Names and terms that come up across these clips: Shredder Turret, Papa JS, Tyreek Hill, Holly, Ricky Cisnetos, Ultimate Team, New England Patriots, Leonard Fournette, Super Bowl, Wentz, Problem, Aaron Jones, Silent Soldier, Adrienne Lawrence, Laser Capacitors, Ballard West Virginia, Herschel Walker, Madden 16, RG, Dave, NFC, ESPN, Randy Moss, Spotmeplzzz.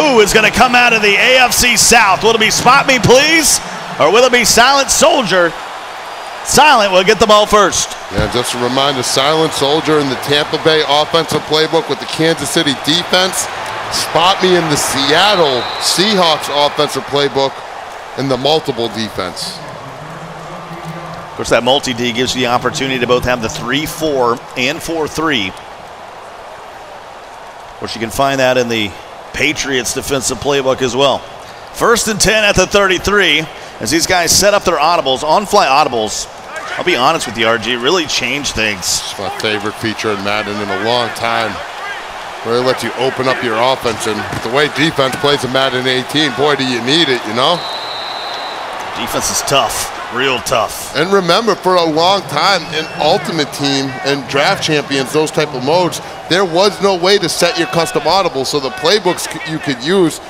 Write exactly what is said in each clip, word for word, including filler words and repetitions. Who is going to come out of the A F C South? Will it be Spotmeplzzz, or will it be Silent Soldier? Silent will get the ball first. Yeah, just a reminder, Silent Soldier in the Tampa Bay offensive playbook with the Kansas City defense. Spot me in the Seattle Seahawks offensive playbook in the multiple defense. Of course, that multi-D gives you the opportunity to both have the three four and four three. Of course, you can find that in the Patriots defensive playbook as well. First and ten at the thirty-three as these guys set up their audibles, on-fly audibles. I'll be honest with you, R G, really changed things. It's my favorite feature in Madden in a long time. Really lets you open up your offense, and the way defense plays in Madden eighteen, boy, do you need it, you know? Defense is tough, real tough. And remember, for a long time in Ultimate Team and Draft Champions, those type of modes, there was no way to set your custom audible, so the playbooks you could use,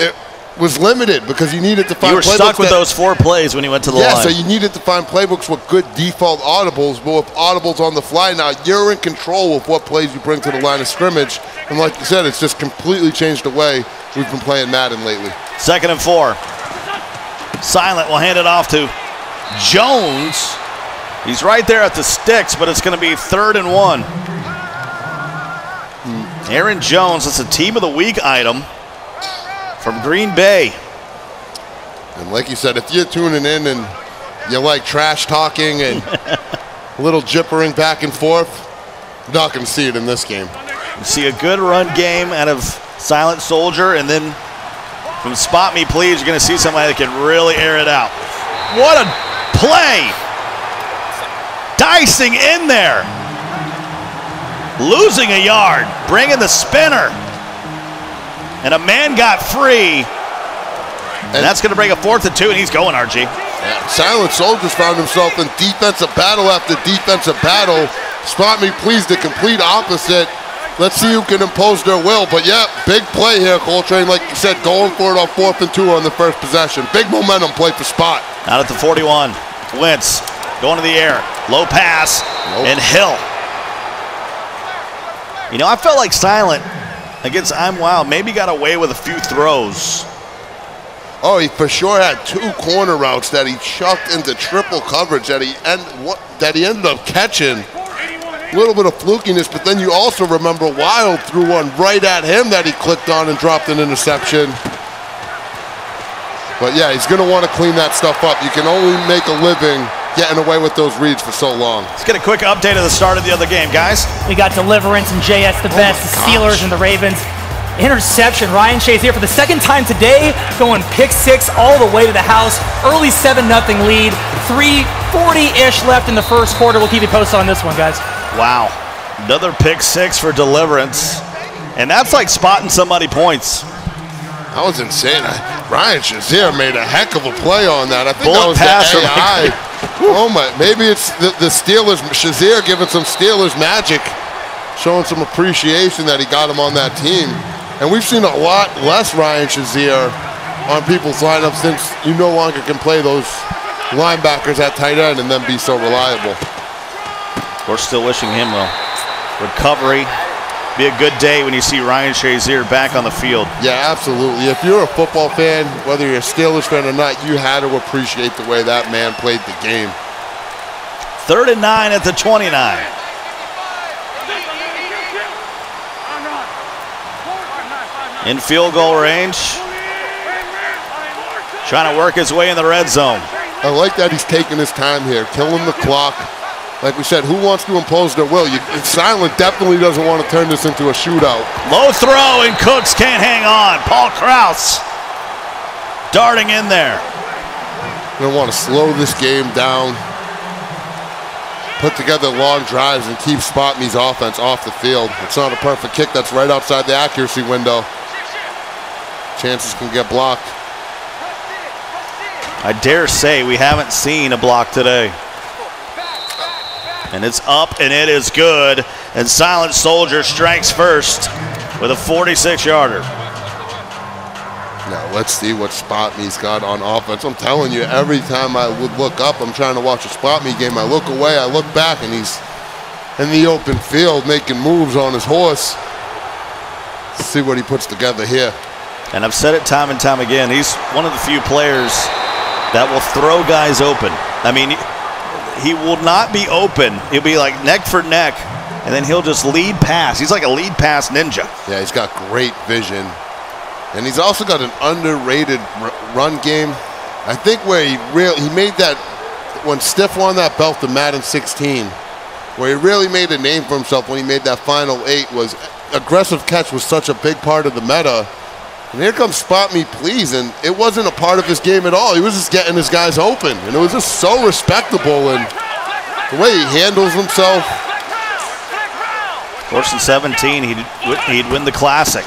it was limited because you needed to find playbooks. You were playbooks stuck with that, those four plays when you went to the yeah, line. Yeah, so you needed to find playbooks with good default audibles, but with audibles on the fly now, you're in control of what plays you bring to the line of scrimmage. And like you said, it's just completely changed the way we've been playing Madden lately. Second and four. Silent will hand it off to Jones. He's right there at the sticks, but it's going to be third and one. Aaron Jones, that's a team of the week item from Green Bay. And like you said, if you're tuning in and you like trash talking and a little jippering back and forth, you're not going to see it in this game. You see a good run game out of Silent Soldier, and then from Spotmeplzzz, you're going to see somebody that can really air it out. What a play! Dicing in there. Losing a yard, bringing the spinner. And a man got free. And, and that's going to bring a fourth and two, and he's going, R G. Yeah, Silent Soldiers found himself in defensive battle after defensive battle. Spotmeplzzz, the complete opposite. Let's see who can impose their will. But, yeah, big play here, Coltrane. Like you said, going for it on fourth and two on the first possession. Big momentum play for Spot. Out at the forty-one. Wentz going to the air. Low pass, nope. And Hill. You know, I felt like Silent against I'm Wild, maybe got away with a few throws. Oh, he for sure had two corner routes that he chucked into triple coverage that he end, what, that he ended up catching. A little bit of flukiness, but then you also remember Wild threw one right at him that he clicked on and dropped an interception. But yeah, he's going to want to clean that stuff up. You can only make a living getting away with those reads for so long. Let's get a quick update of the start of the other game, guys. We got Deliverance and J S the best, oh the Steelers gosh. and the Ravens. Interception, Ryan Shays here for the second time today, going pick six all the way to the house. Early seven nothing lead, three forty-ish left in the first quarter. We'll keep you posted on this one, guys. Wow, another pick six for Deliverance. And that's like spotting somebody points. That was insane. I, Ryan Shazier made a heck of a play on that. I think Bullet that was pass the A I. Oh my, maybe it's the, the Steelers. Shazier giving some Steelers magic, showing some appreciation that he got him on that team. And we've seen a lot less Ryan Shazier on people's lineups since you no longer can play those linebackers at tight end and then be so reliable. We're still wishing him well. Recovery. Be a good day when you see Ryan Shazier back on the field. Yeah, absolutely. If you're a football fan, whether you're a Steelers fan or not, you had to appreciate the way that man played the game. Third and nine at the twenty-nine. In field goal range. Trying to work his way in the red zone. I like that he's taking his time here, killing the clock. Like we said, who wants to impose their will? You, Silent definitely doesn't want to turn this into a shootout. Low throw, and Cooks can't hang on. Paul Krause darting in there. They want to slow this game down, put together long drives, and keep Spotmeplzzz offense off the field. It's not a perfect kick. That's right outside the accuracy window. Chances can get blocked. I dare say we haven't seen a block today. And it's up, and it is good. And Silent Soldier strikes first with a forty-six yarder. Now let's see what Spotmeplzzz got on offense. I'm telling you, every time I would look up, I'm trying to watch a Spotmeplzzz game. I look away, I look back, and he's in the open field making moves on his horse. Let's see what he puts together here. And I've said it time and time again, he's one of the few players that will throw guys open. I mean, he will not be open. He'll be like neck for neck, and then he'll just lead pass. He's like a lead pass ninja. Yeah, he's got great vision. And he's also got an underrated run game. I think where he really, he made that, when Stiff won that belt to Madden sixteen, where he really made a name for himself when he made that final eight, was aggressive catch was such a big part of the meta. And here comes Spotmeplzzz, and it wasn't a part of his game at all. He was just getting his guys open, and it was just so respectable, and the way he handles himself. Of course, in seventeen, he'd, he'd win the Classic.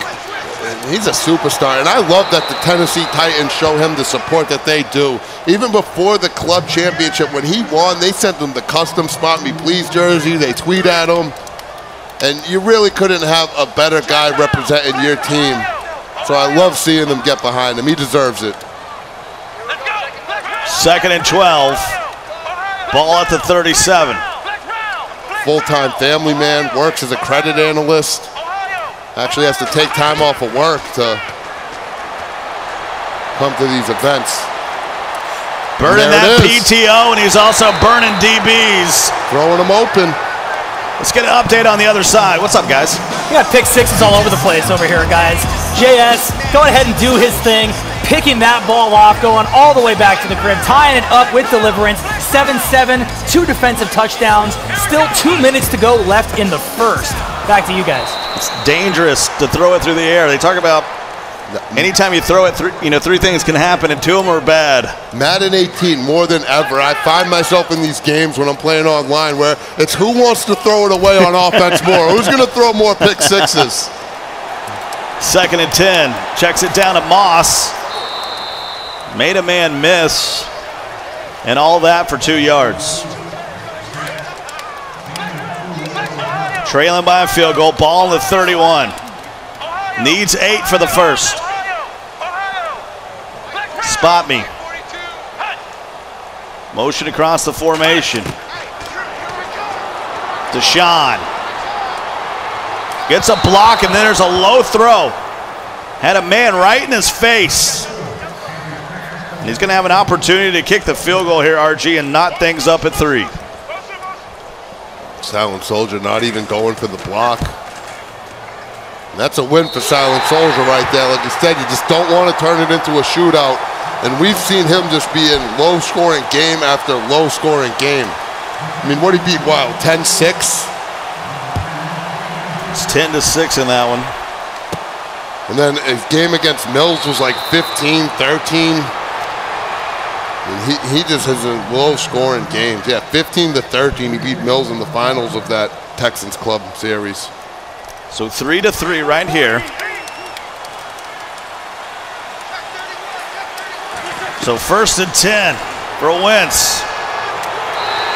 He's a superstar, and I love that the Tennessee Titans show him the support that they do. Even before the club championship, when he won, they sent him the custom Spotmeplzzz jersey. They tweet at him, and you really couldn't have a better guy representing your team. So I love seeing them get behind him. He deserves it. Second and twelve. Ball at the thirty-seven. Full-time family man, works as a credit analyst. Actually has to take time off of work to come to these events. Burning that P T O, and he's also burning D Bs. Throwing them open. Let's get an update on the other side. What's up, guys? We got pick sixes all over the place over here, guys. J S going ahead and do his thing, picking that ball off, going all the way back to the crib, tying it up with Deliverance. seven seven, two defensive touchdowns. Still two minutes to go left in the first. Back to you guys. It's dangerous to throw it through the air. They talk about anytime you throw it, th you know, three things can happen, and two of them are bad. Madden eighteen, more than ever, I find myself in these games when I'm playing online where it's who wants to throw it away on offense more. Who's going to throw more pick sixes? Second and ten. Checks it down to Moss. Made a man miss. And all that for two yards. Trailing by a field goal, ball in the thirty-one. Needs eight for the first. Spot me. Motion across the formation. Deshaun. Gets a block, and then there's a low throw. Had a man right in his face. And he's going to have an opportunity to kick the field goal here, R G, and knot things up at three. Silent Soldier not even going for the block. And that's a win for Silent Soldier right there. Like I said, you just don't want to turn it into a shootout. And we've seen him just be in low-scoring game after low-scoring game. I mean, what did he beat, wow, ten six? It's ten to six in that one. And then his game against Mills was like fifteen thirteen. He, he just has a low-scoring game. Yeah, fifteen to thirteen. He beat Mills in the finals of that Texans Club series. So three to three right here. So first and ten for Wentz,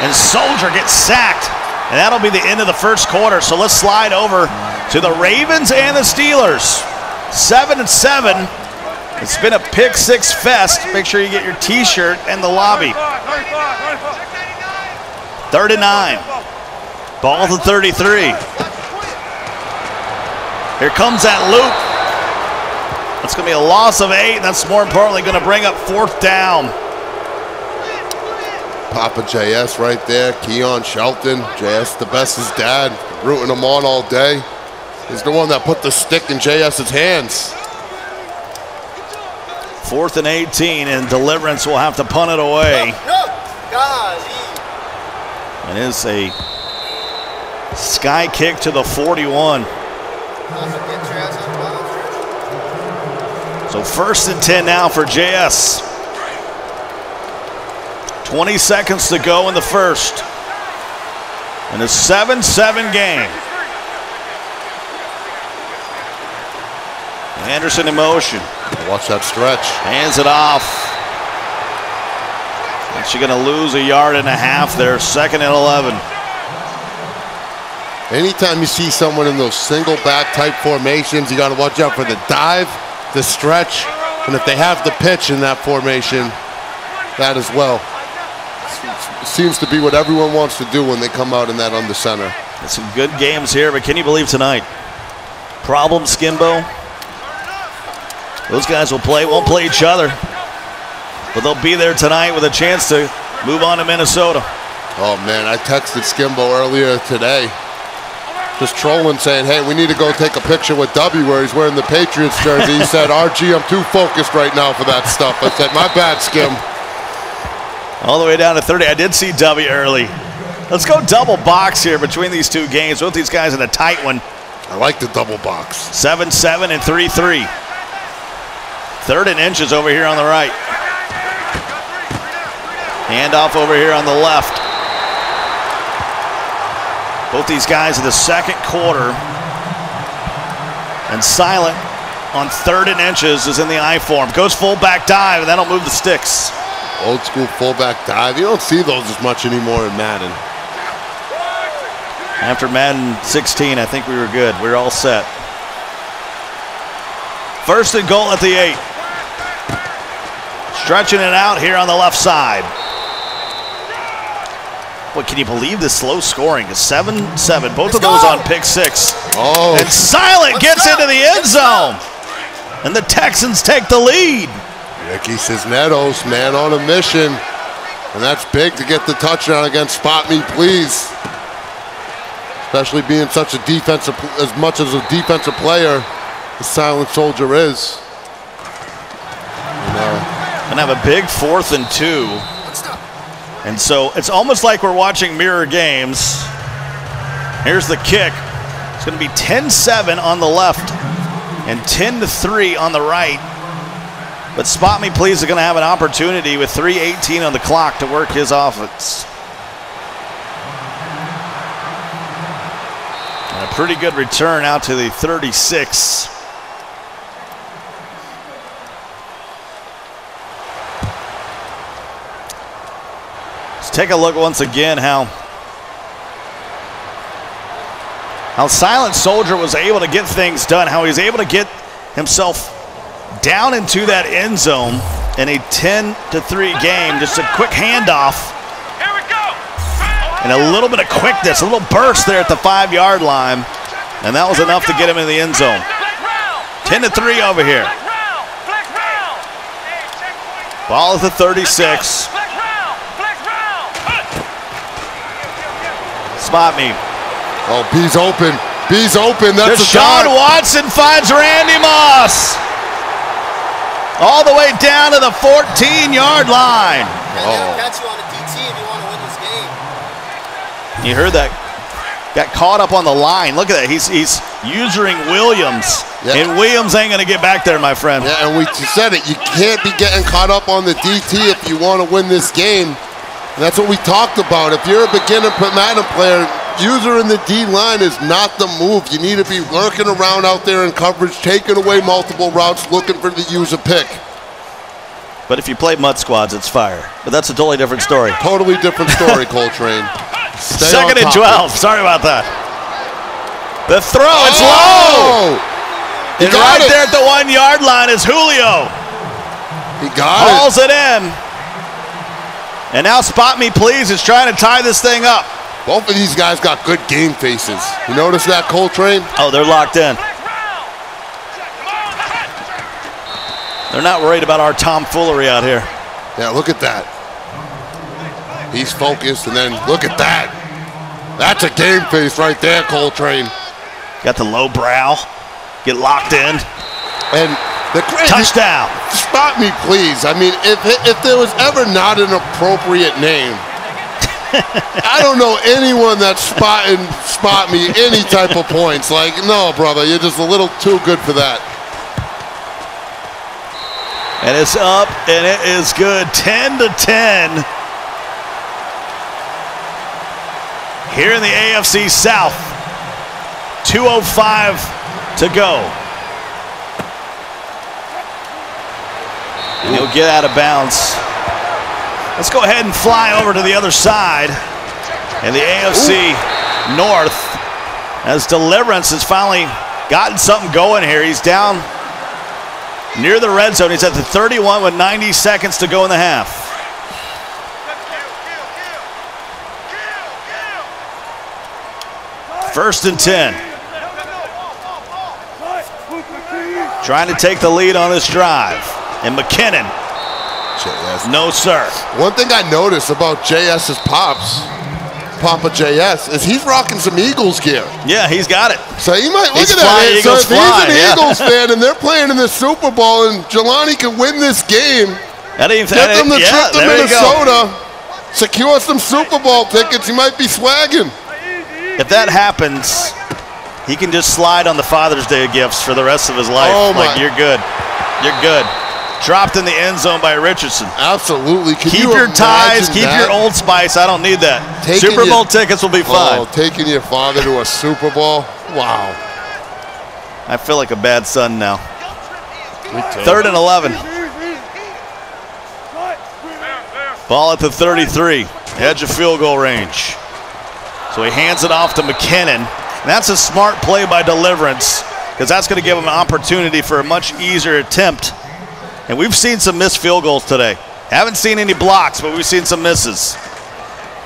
and Soldier gets sacked, and that'll be the end of the first quarter. So let's slide over to the Ravens and the Steelers. Seven and seven. It's been a pick six fest. Make sure you get your t-shirt in the lobby. Third and nine. Ball to thirty-three. Here comes that loop. That's going to be a loss of eight, and that's more importantly going to bring up fourth down. Papa J S right there, Keon Shelton. J S, the best his dad, rooting him on all day. He's the one that put the stick in J S's hands. Fourth and eighteen, and Deliverance will have to punt it away. And it's a sky kick to the forty-one. So first and ten now for J S. twenty seconds to go in the first. And a seven seven game. Anderson in motion. Watch that stretch. Hands it off. And she's going to lose a yard and a half there. Second and eleven. Anytime you see someone in those single back type formations, you got to watch out for the dive, the stretch, and if they have the pitch in that formation, that as well. It seems to be what everyone wants to do when they come out in that under center. That's some good games here, but can you believe tonight? Problem, Skimbo. Those guys will play, won't play each other, but they'll be there tonight with a chance to move on to Minnesota. Oh, man, I texted Skimbo earlier today, just trolling, saying, hey, we need to go take a picture with W where he's wearing the Patriots jersey. He said, R G, I'm too focused right now for that stuff. I said, my bad, Skim. All the way down to thirty. I did see W early. Let's go double box here between these two games. Both these guys in a tight one. I like the double box. seven seven and three three. Third and inches over here on the right. Handoff over here on the left. Both these guys in the second quarter. And Silent on third and inches is in the I form. Goes fullback dive, and that'll move the sticks. Old school fullback dive. You don't see those as much anymore in Madden. After Madden sixteen, I think we were good. We were all set. First and goal at the eight. Stretching it out here on the left side. What, can you believe this slow scoring? It's seven seven. Both Let's of those go. on pick six. Oh. And Silent Let's gets go. into the end zone. And the Texans take the lead. Ricky Cisnetos, man on a mission. And that's big to get the touchdown against Spotmeplzzz. Especially being such a defensive, as much as a defensive player as Silent Soldier is. And, uh, and have a big fourth and two. And so it's almost like we're watching mirror games. Here's the kick. It's going to be ten seven on the left and ten to three on the right. But Spotmeplzzz is going to have an opportunity with three eighteen on the clock to work his offense. And a pretty good return out to the thirty-six. Take a look once again how, how Silent Soldier was able to get things done, how he's able to get himself down into that end zone in a ten to three game. Just a quick handoff. Here we go. And a little bit of quickness, a little burst there at the five-yard line, and that was enough to get him in the end zone. ten to three over here. Ball at the thirty-six. Spot me. Oh, B's open. B's open. That's a shot. Deshaun Watson finds Randy Moss. All the way down to the fourteen-yard line. Oh. You heard that. Got caught up on the line. Look at that. He's he's using Williams. Yeah. And Williams ain't going to get back there, my friend. Yeah, and we said it. You can't be getting caught up on the D T if you want to win this game. That's what we talked about. If you're a beginner Madden player, user in the D-line is not the move. You need to be lurking around out there in coverage, taking away multiple routes, looking for the user pick. But if you play mud squads, it's fire. But that's a totally different story. Totally different story, Coltrane. Stay Second and twelve. Sorry about that. The throw, oh! It's low. He and right it. there at the one-yard line is Julio. He got Calls it. Calls it in. And now Spotmeplzzz is trying to tie this thing up. Both of these guys got good game faces. You notice that, Coltrane? Oh, they're locked in. They're not worried about our tomfoolery out here. Yeah, look at that. He's focused, and then look at that. That's a game face right there, Coltrane. Got the low brow. Get locked in. And the touchdown. Spotmeplzzz. I mean, if if there was ever not an appropriate name, I don't know anyone that's spotting spot me any type of points. Like, no, brother, you're just a little too good for that. And it's up, and it is good. ten to ten. Here in the A F C South. two oh five to go. And he'll get out of bounds. Let's go ahead and fly over to the other side. And the A F C Ooh. North, as Deliverance has finally gotten something going here. He's down near the red zone. He's at the thirty-one with ninety seconds to go in the half. First and ten. trying to take the lead on this drive. And McKinnon, J S. No, sir. One thing I noticed about J S's pops, Papa J S, is he's rocking some Eagles gear. Yeah, he's got it. So he might look he's at that. So if fly, he's an yeah. Eagles fan and they're playing in the Super Bowl and Jelani can win this game, that ain't, get that them the yeah, trip to Minnesota, secure some Super Bowl tickets, he might be swagging. If that happens, he can just slide on the Father's Day gifts for the rest of his life. Oh my. Like, you're good. You're good. Dropped in the end zone by Richardson. Absolutely. Can keep you your ties. Keep that? Your Old Spice. I don't need that. Taking Super Bowl your, tickets will be fine. Oh, taking your father to a Super Bowl. Wow. I feel like a bad son now. Third and eleven. Ball at the thirty-three. Edge of field goal range. So he hands it off to McKinnon. And that's a smart play by Deliverance because that's going to give him an opportunity for a much easier attempt. And we've seen some missed field goals today. Haven't seen any blocks, but we've seen some misses.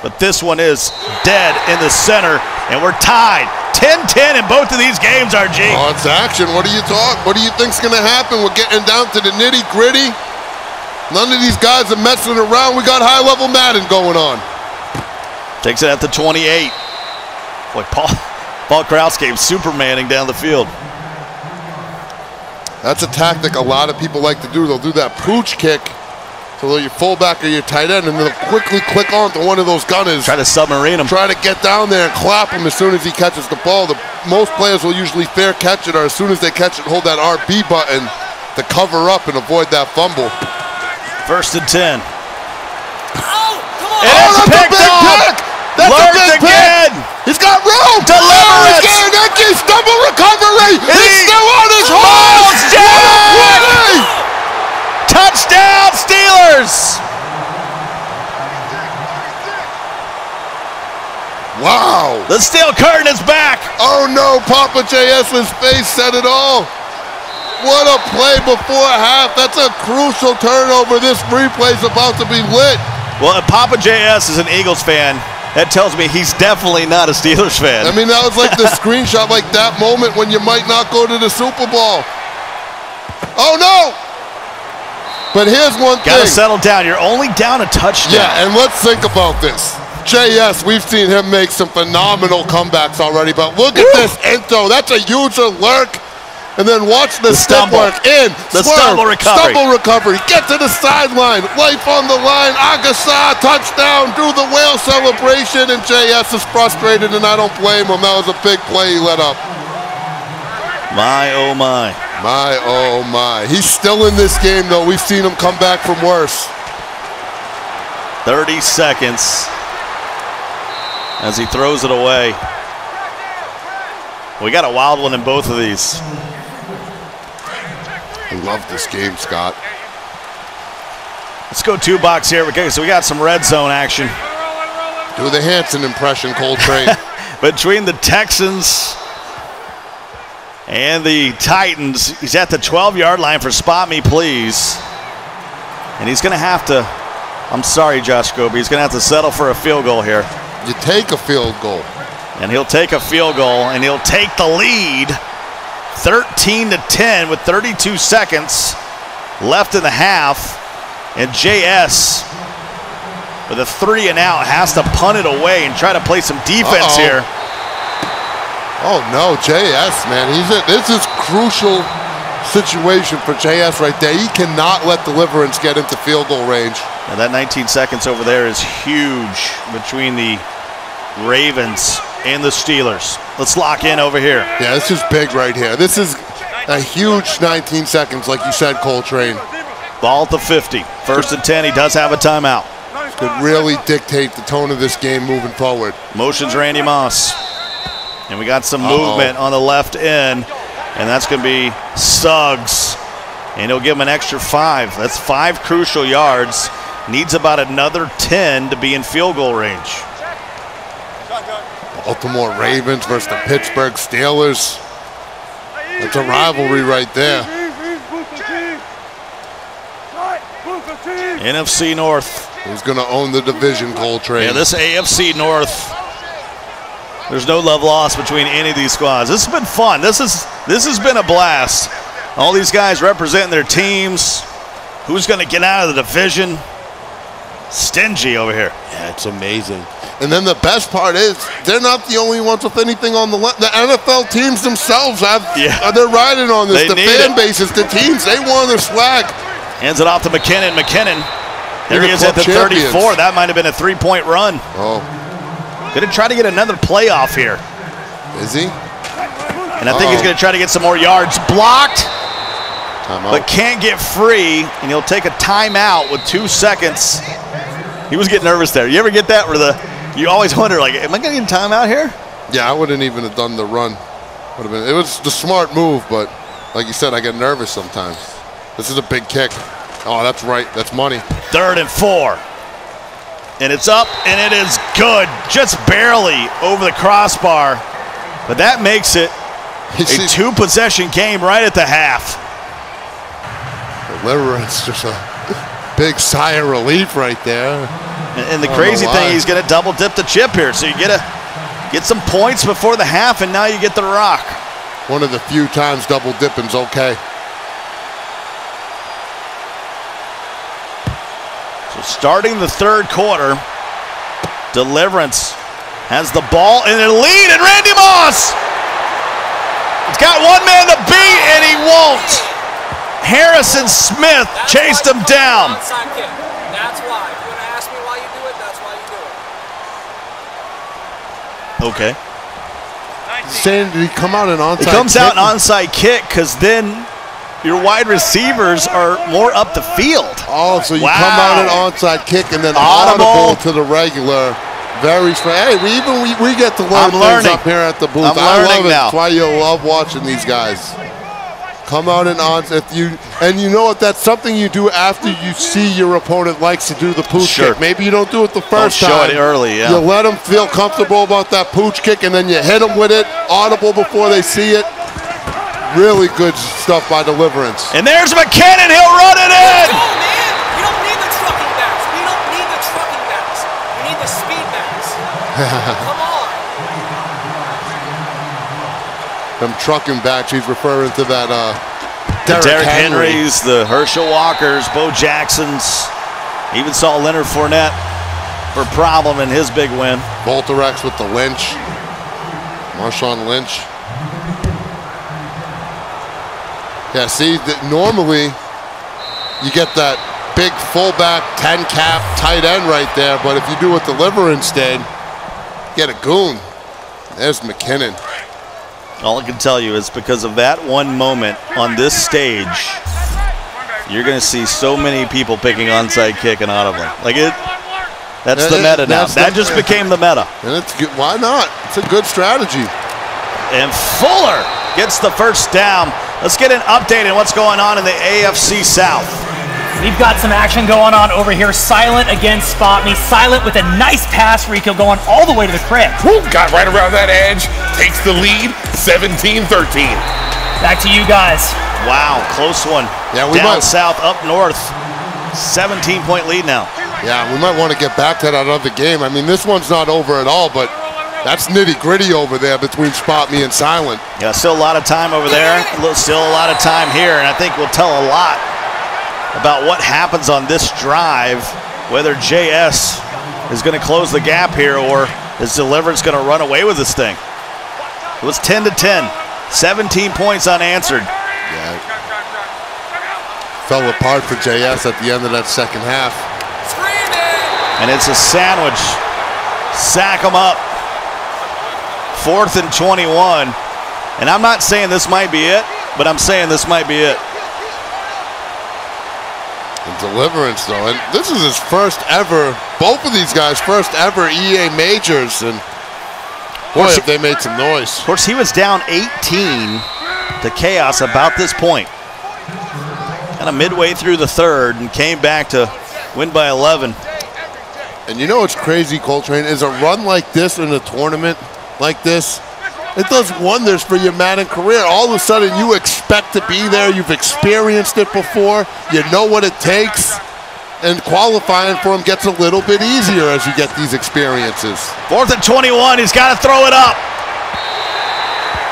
But this one is dead in the center, and we're tied. ten ten in both of these games, R G. Oh, it's action. What do you talk? What do you think's going to happen? We're getting down to the nitty-gritty. None of these guys are messing around. We got high-level Madden going on. Takes it at the twenty-eight. Boy, Paul, Paul Krause came supermaning down the field. That's a tactic a lot of people like to do. They'll do that pooch kick to your fullback or your tight end, and they'll quickly click on to one of those gunners. Try to submarine him. Try to get down there and clap him as soon as he catches the ball. The, most players will usually fair catch it, or as soon as they catch it, hold that R B button to cover up and avoid that fumble. First and ten. Oh, come on. It is picked off. That's a big again. Pick. He's got room. Deliverance. Oh, Garenecki, stumble recovery. Is he's he still on his horse. Touchdown, Steelers. Wow. The steel curtain is back. Oh, no. Papa J S's face said it all. What a play before half. That's a crucial turnover. This replay's about to be lit. Well, if Papa J S is an Eagles fan, that tells me he's definitely not a Steelers fan. I mean, that was like the screenshot, like that moment when you might not go to the Super Bowl. Oh, no. But here's one thing. Got to settle down. You're only down a touchdown. Yeah, and let's think about this. J S, we've seen him make some phenomenal comebacks already, but look at Woo. This intro. That's a huge lurk. And then watch the, the step work in. The swerve, stumble recovery. Stumble recovery. Get to the sideline. Life on the line. Agassah, touchdown. Do the whale celebration. And J S is frustrated, and I don't blame him. That was a big play he let up. My, oh, my. My, oh, my. He's still in this game, though. We've seen him come back from worse. thirty seconds as he throws it away. We got a wild one in both of these. I love this game, Scott. Let's go two box here. Okay, so we got some red zone action. Do the Hanson impression, Coltrane. Between the Texans and the Titans, he's at the twelve-yard line for Spot Me Please. And he's going to have to, I'm sorry, Josh Gobi, he's going to have to settle for a field goal here. You take a field goal. And he'll take a field goal, and he'll take the lead. thirteen to ten with thirty-two seconds left in the half. And J S with a three and out has to punt it away and try to play some defense Uh-oh. Here. Oh, no, J S, man. He's a, this is crucial situation for J S right there. He cannot let Deliverance get into field goal range. And that nineteen seconds over there is huge between the Ravens and the Steelers. Let's lock in over here. Yeah, this is big right here. This is a huge nineteen seconds, like you said, Coltrane. Ball at the fifty. First and ten. He does have a timeout. Could really dictate the tone of this game moving forward. Motions Randy Moss. And we got some Uh-oh. Movement on the left end. And that's going to be Suggs. And he'll give him an extra five. That's five crucial yards. Needs about another ten to be in field goal range. Baltimore Ravens versus the Pittsburgh Steelers. It's a rivalry right there. N F C North. Who's going to own the division, Coltrane? Yeah, this A F C North. There's no love lost between any of these squads. This has been fun. This is this has been a blast. All these guys representing their teams. Who's going to get out of the division? Stingy over here. Yeah, it's amazing. And then the best part is they're not the only ones with anything on the left. The N F L teams themselves, have, yeah. they're riding on this. They the fan it. bases, the teams, they want their swag. Hands it off to McKinnon. McKinnon, there You're he is at the champions. thirty-four. That might have been a three-point run. Oh. Going to try to get another playoff here. Is he? And I think uh-oh. he's going to try to get some more yards. Blocked. Timeout. But can't get free, and he'll take a timeout with two seconds. He was getting nervous there. You ever get that where the you always wonder, like, am I going to get a timeout here? Yeah, I wouldn't even have done the run. Would have been. It was the smart move, but like you said, I get nervous sometimes. This is a big kick. Oh, that's right. That's money. Third and four. And it's up, and it is good. Just barely over the crossbar. But that makes it a two-possession game right at the half. Deliverance, just a big sigh of relief right there. And, and the crazy thing, he's going to double dip the chip here. So you get a, get some points before the half, and now you get the rock. One of the few times double dipping's okay. So starting the third quarter, Deliverance has the ball in a lead, and Randy Moss! He's got one man to beat, and he won't. Harrison Smith chased him down. That's why. If you want to ask me why you do it, that's why you do it. Okay. Saying, did he come out an onside kick? He comes out an onside kick because then your wide receivers are more up the field. Oh, so you wow. come out an onside kick and then audible, audible to the regular. Very strong. Hey, we even we, we get to learn I'm things learning. up here at the booth. I'm I love it. Now. That's why you love watching these guys. Come out and on if you and you know what, that's something you do after you see your opponent likes to do the pooch sure. kick. Maybe you don't do it the first don't time. Show it early, yeah. You let them feel comfortable about that pooch kick, and then you hit them with it, audible before they see it. Really good stuff by Deliverance. And there's McKinnon, he'll run it in. Go, man. We don't need the trucking backs. We don't need the trucking backs. We need the speed backs. Come on. Them trucking backs, he's referring to that uh, Derrick, Derrick Henry. Henry's, the Herschel Walkers, Bo Jackson's. Even saw Leonard Fournette for Problem in his big win. Bolterex with the Lynch. Marshawn Lynch. Yeah, see, that normally you get that big fullback, ten cap, tight end right there, but if you do what Deliverance did, get a goon. There's McKinnon. All I can tell you is because of that one moment on this stage, you're going to see so many people picking onside kick and audible. Like it, that's the meta now. That just became the meta. And it's good. Why not? It's a good strategy. And Fuller gets the first down. Let's get an update on what's going on in the A F C South. We've got some action going on over here. Silent against Spotme. Silent with a nice pass, Rico, going all the way to the crib. Woo, got right around that edge. Takes the lead, seventeen thirteen. Back to you guys. Wow, close one. Yeah, we Down might. south, up north. seventeen point lead now. Yeah, we might want to get back to that other game. I mean, this one's not over at all, but that's nitty-gritty over there between Spotme and Silent. Yeah, still a lot of time over there. Still a lot of time here, and I think we'll tell a lot about what happens on this drive, whether J S is going to close the gap here or is Deliverance going to run away with this thing. It was ten to ten, seventeen points unanswered. Yeah. Fell apart for J S at the end of that second half. And it's a sandwich. Sack them up. Fourth and twenty-one. And I'm not saying this might be it, but I'm saying this might be it. And Deliverance, though, and this is his first ever, both of these guys, first ever E A Majors, and boy, if they made some noise. Of course, he was down eighteen to Chaos about this point. Kind of midway through the third and came back to win by eleven. And you know what's crazy, Coltrane, is a run like this in a tournament like this, it does wonders for your Madden career. All of a sudden, you expect to be there. You've experienced it before. You know what it takes. And qualifying for him gets a little bit easier as you get these experiences. Fourth and twenty-one. He's got to throw it up.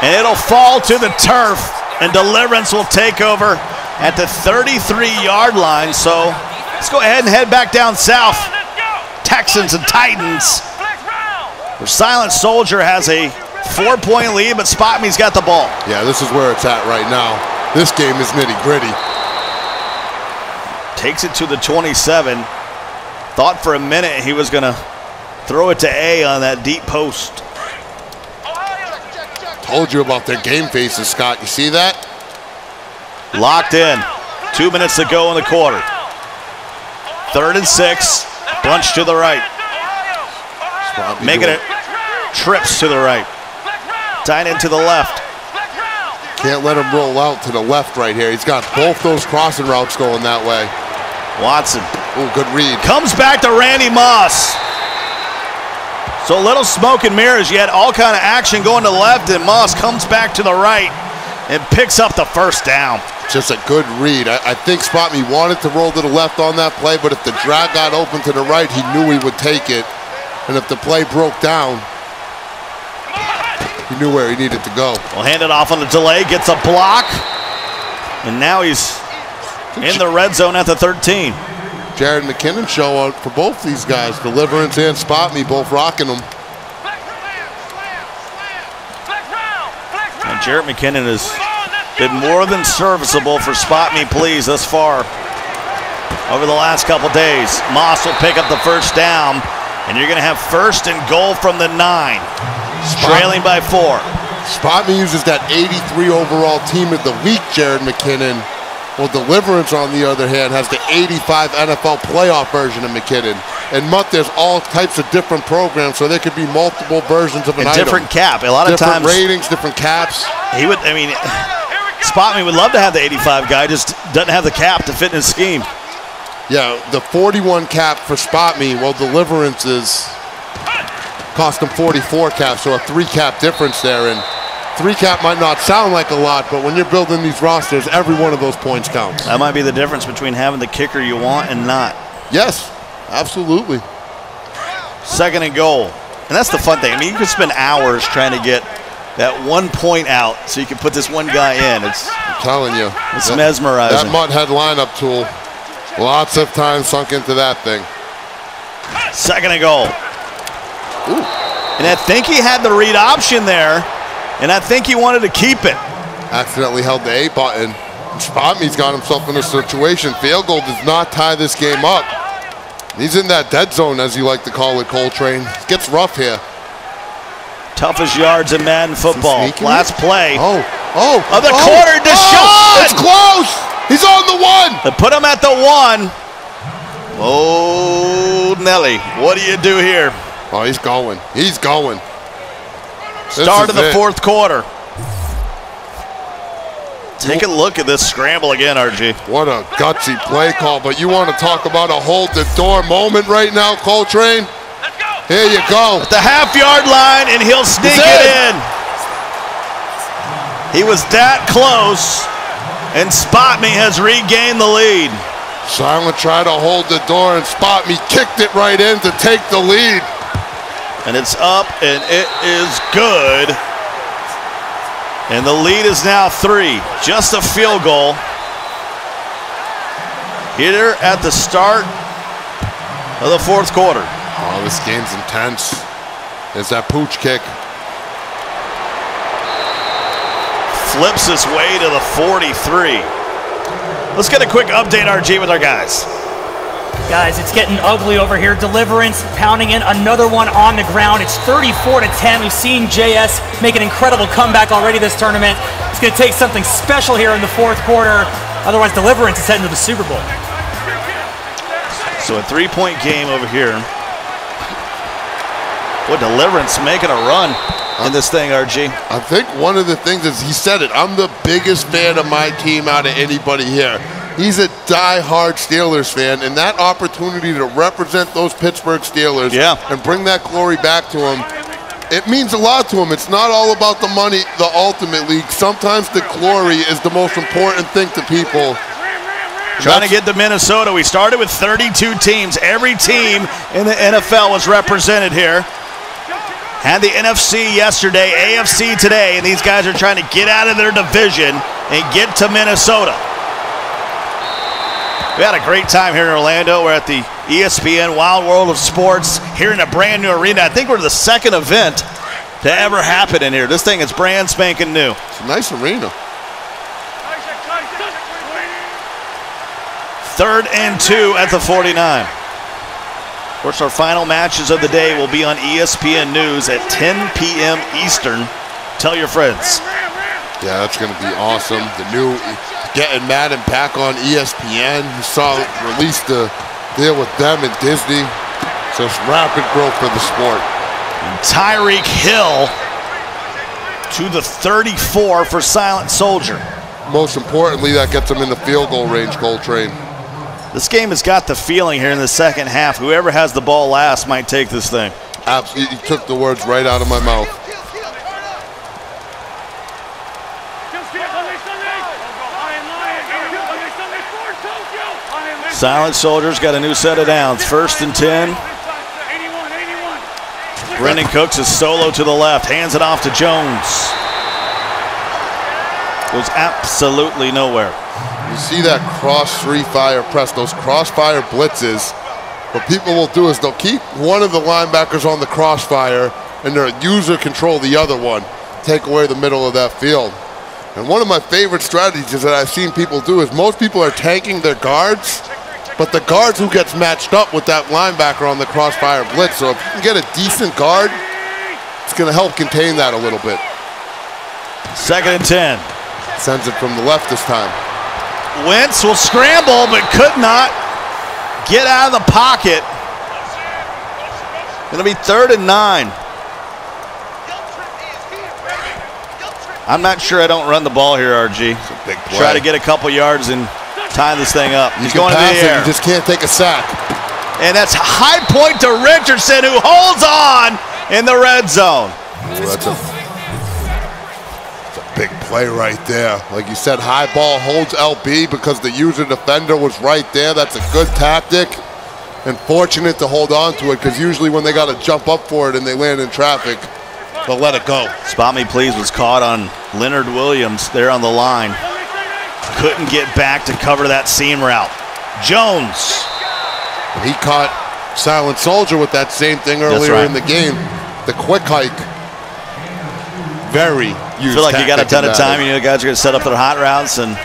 And it'll fall to the turf. and Deliverance will take over at the thirty-three yard line. So let's go ahead and head back down south. Texans and Titans, where Silent Soldier has a four point lead, but Spotme's got the ball. Yeah, this is where it's at right now. This game is nitty-gritty. Takes it to the twenty-seven. Thought for a minute he was going to throw it to A on that deep post. Told you about their game faces, Scott. You see that? Locked in. Two minutes to go in the quarter. Third and six. Bunch to the right. Making it trips to the right. Tight end to the left. Can't let him roll out to the left right here. He's got both those crossing routes going that way. Watson. Oh, good read. Comes back to Randy Moss. So a little smoke and mirrors. You had all kind of action going to the left, and Moss comes back to the right and picks up the first down. Just a good read. I, I think Spotme wanted to roll to the left on that play, but if the drag got open to the right, he knew he would take it. And if the play broke down, he knew where he needed to go. Well, hand it off on the delay, gets a block, and now he's in the red zone at the thirteen. Jared McKinnon show up for both these guys, Deliverance and Spotme, both rocking them. And Jared McKinnon has been more than serviceable for Spotmeplzzz thus far over the last couple days. Moss will pick up the first down, and you're going to have first and goal from the nine. Spot trailing by four. Spotme uses that eighty-three overall team of the week, Jared McKinnon. Well, Deliverance, on the other hand, has the eighty-five N F L playoff version of McKinnon. And Mutt, there's all types of different programs, so there could be multiple versions of an item. Different cap. A lot of times, different ratings, different caps. He would, I mean, Spotme would love to have the eighty-five guy, just doesn't have the cap to fit in his scheme. Yeah, the forty-one cap for Spotme, well, Deliverance is cost him forty-four caps, so a three cap difference there. And three cap might not sound like a lot, but when you're building these rosters, every one of those points counts. That might be the difference between having the kicker you want and not. Yes, absolutely. Second and goal. And that's the fun thing. I mean, you can spend hours trying to get that one point out so you can put this one guy in. It's, I'm telling you. It's that, mesmerizing. That Mutt head lineup tool, lots of time sunk into that thing. Second and goal. Ooh. And I think he had the read option there, and I think he wanted to keep it. Accidentally held the A button. Spotme's got himself in a situation. Field goal does not tie this game up. He's in that dead zone, as you like to call it, Coltrane. It gets rough here. Toughest yards in Madden football. Last play. Oh, oh. Of the oh, quarter, Deshaun! Oh, it's close! He's on the one! They put him at the one. Oh, Nelly, what do you do here? Oh, he's going. He's going. Start of the fourth quarter. Take a look at this scramble again, R G. What a gutsy play call, but you want to talk about a hold-the-door moment right now, Coltrane? Let's go. Here you go. At the half-yard line, and he'll sneak it in. He was that close, and Spotme has regained the lead. Silent tried to hold the door, and Spotme kicked it right in to take the lead. And it's up, and it is good. And the lead is now three. Just a field goal here at the start of the fourth quarter. Oh, this game's intense. There's that pooch kick. Flips his way to the forty-three. Let's get a quick update, R G, with our guys. Guys, it's getting ugly over here. Deliverance pounding in another one on the ground. It's thirty-four to ten. We've seen J S make an incredible comeback already this tournament. It's going to take something special here in the fourth quarter. Otherwise, Deliverance is heading to the Super Bowl. So a three-point game over here. Boy, Deliverance making a run in this thing, R G. I think one of the things is he said it. I'm the biggest fan of my team out of anybody here. He's a die-hard Steelers fan, and that opportunity to represent those Pittsburgh Steelers yeah. and bring that glory back to him, it means a lot to him. It's not all about the money, the Ultimate League. Sometimes the glory is the most important thing to people. Trying to get to Minnesota. We started with thirty-two teams. Every team in the N F L was represented here. Had the N F C yesterday, A F C today, and these guys are trying to get out of their division and get to Minnesota. We had a great time here in Orlando. We're at the E S P N Wild World of Sports here in a brand new arena. I think we're the second event to ever happen in here. This thing is brand spanking new. It's a nice arena. Third and two at the forty-nine. Of course, our final matches of the day will be on E S P N News at ten P M Eastern. Tell your friends. Yeah, that's going to be awesome. The new Getting Madden back on E S P N. You saw it release the deal with them and Disney. So it's rapid growth for the sport. And Tyreek Hill to the thirty-four for Silent Soldier. Most importantly, that gets him in the field goal range, Coltrane. This game has got the feeling here in the second half. Whoever has the ball last might take this thing. Absolutely. You took the words right out of my mouth. Silent Soldier's got a new set of downs. First and ten. Brendan Cooks is solo to the left. Hands it off to Jones. Goes absolutely nowhere. You see that cross three fire press, those crossfire blitzes. What people will do is they'll keep one of the linebackers on the crossfire and they'll user control the other one, take away the middle of that field. And one of my favorite strategies that I've seen people do is most people are tanking their guards, but the guards who gets matched up with that linebacker on the crossfire blitz. So if you can get a decent guard, it's going to help contain that a little bit. Second and ten. Sends it from the left this time. Wentz will scramble, but could not get out of the pocket. It'll be third and nine. I'm not sure I don't run the ball here, R G. It's a big play. Try to get a couple yards and tie this thing up. He's going to the air. You just can't take a sack. And that's high point to Richardson, who holds on in the red zone. Ooh, that's a big play right there. Like you said, high ball holds L B because the user defender was right there. That's a good tactic. And fortunate to hold on to it because usually when they got to jump up for it and they land in traffic, they'll let it go. Spotmeplzzz was caught on Leonard Williams there on the line. Couldn't get back to cover that seam route. Jones. And he caught Silent Soldier with that same thing earlier right. in the game. The quick hike. Very used. I feel like you got a ton of time. You know, guys are going to set up their hot routes. and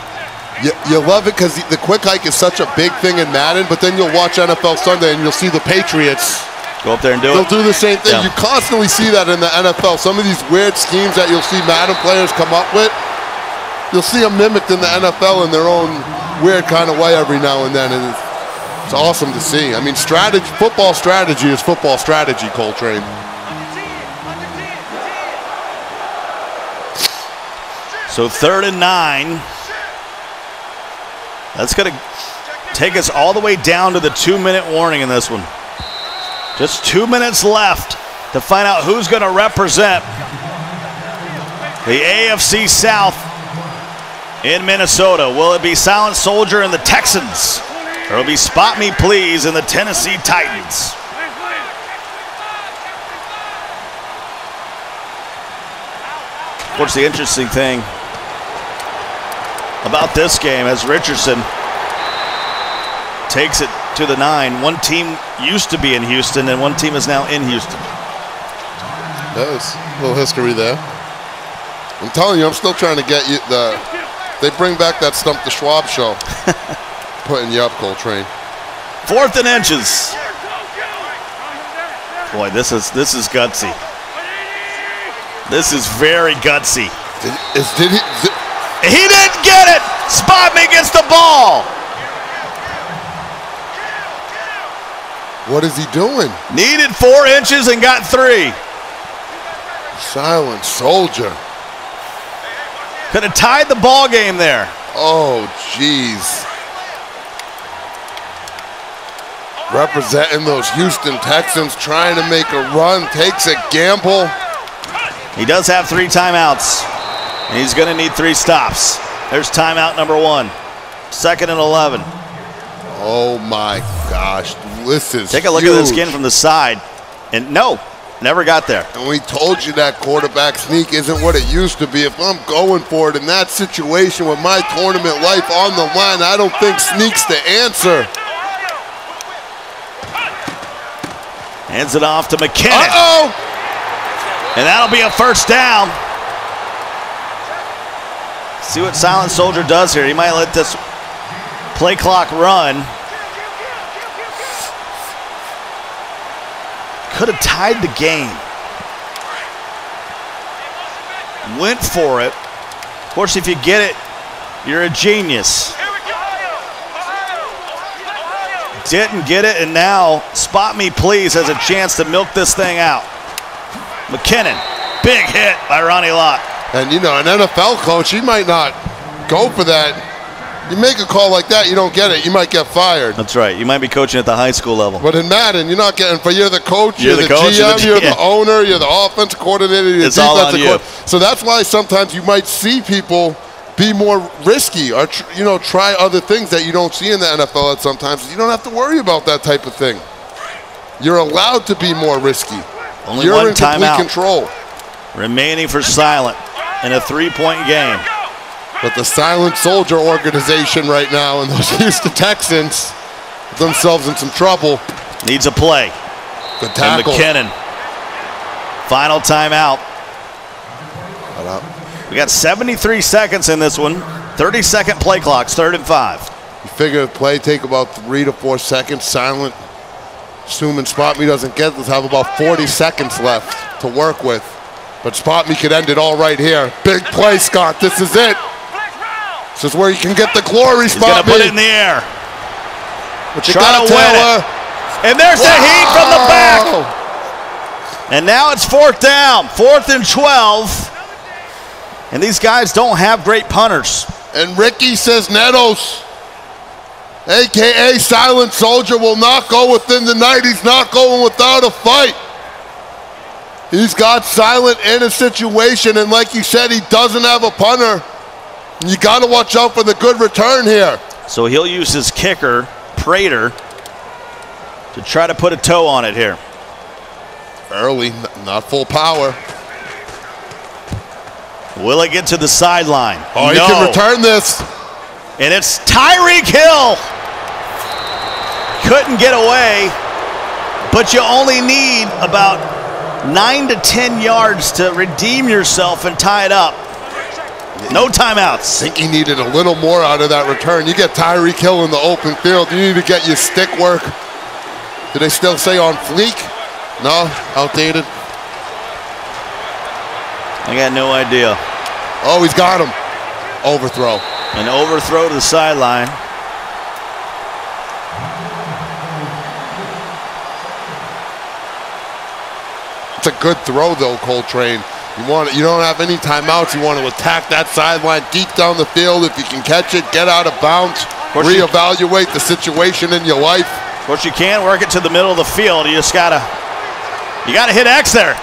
You, you love it because the quick hike is such a big thing in Madden, but then you'll watch N F L Sunday and you'll see the Patriots go up there and do They'll it. They'll do the same thing. Yeah. You constantly see that in the N F L. Some of these weird schemes that you'll see Madden players come up with, you'll see them mimicked in the N F L in their own weird kind of way every now and then. And it's, it's awesome to see. I mean, strategy, football strategy is football strategy, Coltrane. So third and nine. That's going to take us all the way down to the two-minute warning in this one. Just two minutes left to find out who's going to represent the A F C South in Minnesota. Will it be Silent Soldier and the Texans? Or will it be Spotmeplzzz and the Tennessee Titans? Of course, the interesting thing about this game as Richardson takes it to the nine. One team used to be in Houston and one team is now in Houston. That was a little history there. I'm telling you, I'm still trying to get you the they bring back that Stump the Schwab show. Putting you up, Coltrane. Fourth and inches. Boy, this is this is gutsy. This is very gutsy. Did, is, did he, did He didn't get it. Spotmeplzzz gets the ball. What is he doing? Needed four inches and got three. Silent Soldier. Could have tied the ball game there. Oh, jeez. Representing those Houston Texans, trying to make a run, takes a gamble. He does have three timeouts. And he's going to need three stops. There's timeout number one. Second and eleven. Oh, my gosh. This is Take a look huge. at this again from the side. And no, Never got there. And we told you that quarterback sneak isn't what it used to be. If I'm going for it in that situation with my tournament life on the line, I don't think sneak's the answer. Hands it off to McKinnon. Uh-oh! And that'll be a first down. See what Silent Soldier does here. He might let this play clock run. Could have tied the game. Went for it. Of course, if you get it, you're a genius. Didn't get it, and now Spotmeplzzz has a chance to milk this thing out. McKinnon, big hit by Ronnie Lott. And you know, an N F L coach, he might not go for that. You make a call like that, you don't get it, you might get fired. That's right. You might be coaching at the high school level. But in Madden, you're not getting fired. You're the coach, you're, you're the, the coach, G M, you're the, you're the owner, you're the offensive coordinator, you're the defensive coordinator. So that's why sometimes you might see people be more risky or tr you know, try other things that you don't see in the N F L at sometimes. You don't have to worry about that type of thing. You're allowed to be more risky. Only you're one in complete timeout. Control. Remaining for Silent in a three-point game. But the Silent Soldier organization right now and those Houston Texans put themselves in some trouble. Needs a play. Good tackle. And McKinnon. Final timeout. We got seventy-three seconds in this one. thirty-second play clocks, third and five. You figure the play take about three to four seconds. Silent, assuming Spotmeplzzz doesn't get this, have about forty seconds left to work with. But Spotmeplzzz could end it all right here. Big play, Scott. This is it. This is where you can get the glory, Spotmeplzzz. He's going to put it in the air. But you got to win it. And there's the heat from the back. And now it's fourth down. Fourth and twelve. And these guys don't have great punters. And Ricky Cisnetos, a k a. Silent Soldier, will not go within the night. He's not going without a fight. He's got Silent in a situation, and like you said, he doesn't have a punter. You got to watch out for the good return here. So he'll use his kicker, Prater, to try to put a toe on it here. Early, not full power. Will it get to the sideline? Oh, no. He can return this. And it's Tyreek Hill. Couldn't get away, but you only need about nine to ten yards to redeem yourself and tie it up. No timeouts. I think he needed a little more out of that return. You get Tyreek Hill in the open field, you need to get your stick work. Do they still say on fleek? No, outdated. I got no idea. Oh, he's got him. Overthrow. An overthrow to the sideline. It's a good throw, though, Coltrane. You want you don't have any timeouts. You want to attack that sideline deep down the field. If you can catch it, get out of bounds. Reevaluate the situation in your life. Of course, you can work it to the middle of the field. You just gotta you gotta hit X there.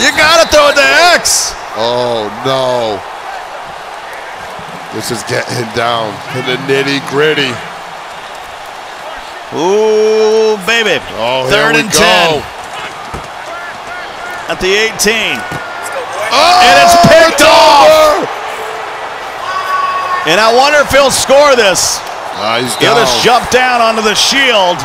You gotta throw it to X. Oh no! This is getting down to the nitty gritty. Ooh, baby! Oh, third and ten at the eighteen. Oh, and it's picked off. And I wonder if he'll score this. Uh, he's he'll down. Just jump down onto the shield.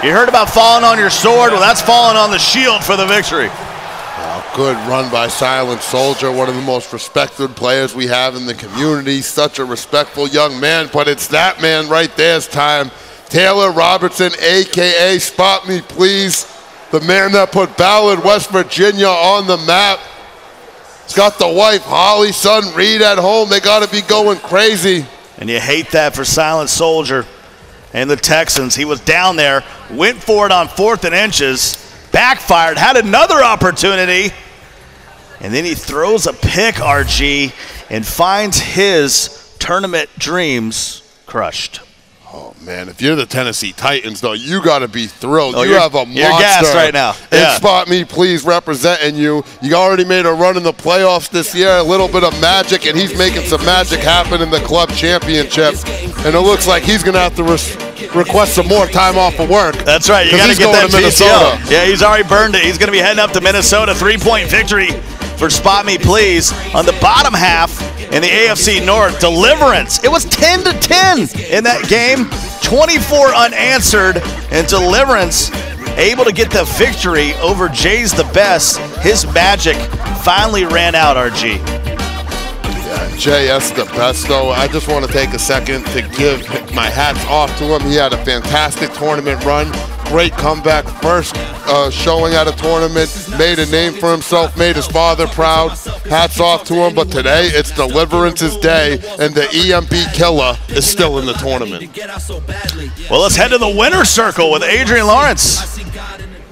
You heard about falling on your sword. Well, that's falling on the shield for the victory. Wow, good run by Silent Soldier, one of the most respected players we have in the community. Such a respectful young man, but it's that man right there's time. Taylor Robertson, a k a. Spotmeplzzz, the man that put Ballard, West Virginia on the map. He's got the wife, Holly, son, Reed at home. They got to be going crazy. And you hate that for Silent Soldier. And the Texans, he was down there, went for it on fourth and inches, backfired, had another opportunity, and then he throws a pick, R G, and finds his tournament dreams crushed. Oh, man, if you're the Tennessee Titans, though, you got to be thrilled. Oh, you have a monster. You're gassed right now. Yeah. Spotmeplzzz representing you. You already made a run in the playoffs this year, a little bit of magic, and he's making some magic happen in the club championship. And it looks like he's going to have to request some more time off of work. That's right. You got to get that P T O. Yeah, he's already burned it. He's going to be heading up to Minnesota. Three-point victory for Spotmeplzzz on the bottom half in the A F C North. Deliverance. It was ten to ten in that game. twenty-four unanswered, and Deliverance able to get the victory over Jay's the Best. His magic finally ran out, R G. Yeah, J S the Best, though. I just want to take a second to give my hats off to him. He had a fantastic tournament run. Great comeback, first uh, showing at a tournament, made a name for himself, made his father proud. Hats off to him, but today it's Deliverance's day, and the E M B killer is still in the tournament. Well, let's head to the winner's circle with Adrienne Lawrence.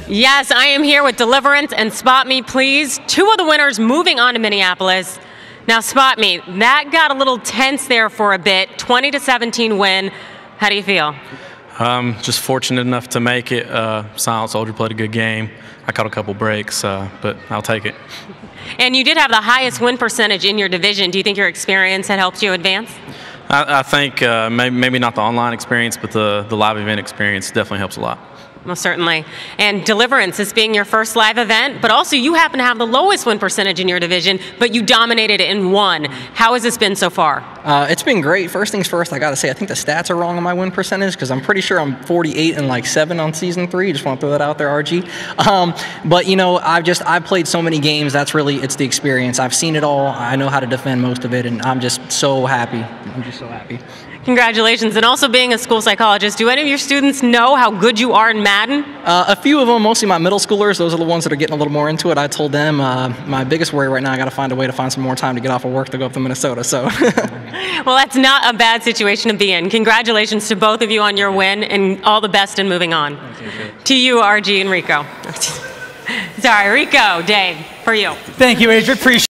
Yes, I am here with Deliverance and Spotmeplzzz, two of the winners moving on to Minneapolis. Now, Spotme, that got a little tense there for a bit, twenty to seventeen win. How do you feel? Um, just fortunate enough to make it. Uh, Silent Soldier played a good game. I caught a couple breaks, uh, but I'll take it. And you did have the highest win percentage in your division. Do you think your experience had helped you advance? I, I think uh, may, maybe not the online experience, but the, the live event experience definitely helps a lot. Most certainly. And Deliverance, this being your first live event, but also you happen to have the lowest win percentage in your division, but you dominated it in one. How has this been so far? Uh, it's been great. First things first, I got to say, I think the stats are wrong on my win percentage because I'm pretty sure I'm forty-eight and like seven on season three. Just want to throw that out there, R G. Um, but, you know, I've just, I've played so many games. That's really, it's the experience. I've seen it all. I know how to defend most of it, and I'm just so happy. I'm just so happy. Congratulations. And also being a school psychologist, do any of your students know how good you are in Madden? Uh, a few of them, mostly my middle schoolers. Those are the ones that are getting a little more into it. I told them uh, my biggest worry right now, I got to find a way to find some more time to get off of work to go up to Minnesota. So, well, that's not a bad situation to be in. Congratulations to both of you on your win, and all the best in moving on. To you, R G and Rico. Sorry, Rico, Dave, for you. Thank you, Adrienne. Appreciate